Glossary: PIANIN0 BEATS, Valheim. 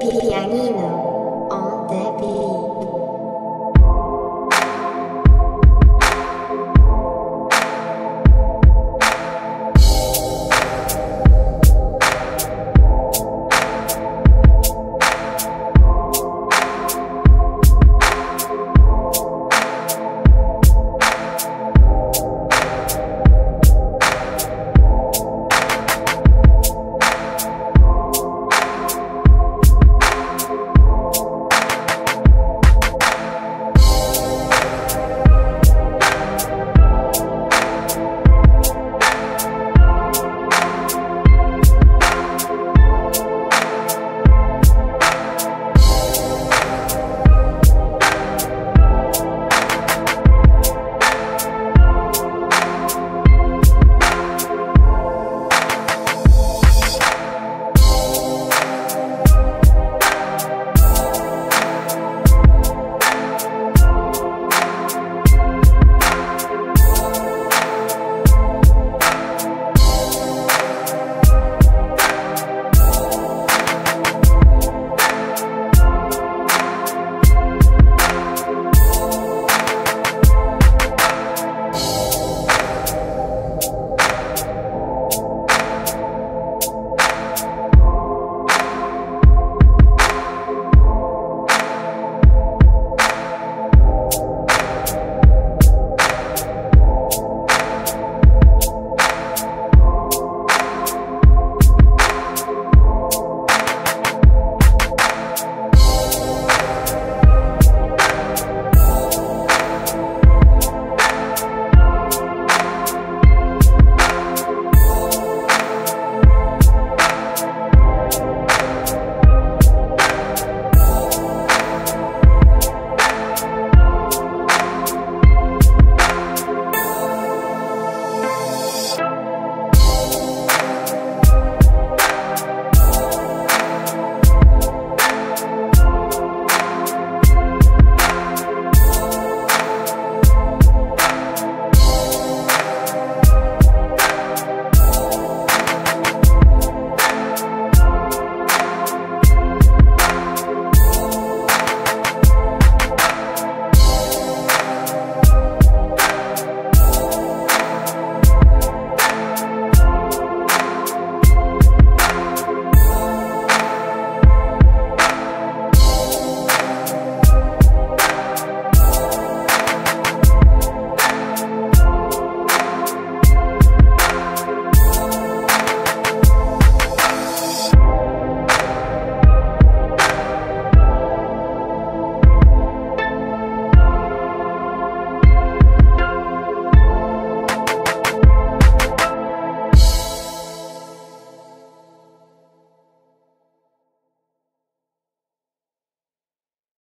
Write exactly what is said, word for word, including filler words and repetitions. Pianino on the beat.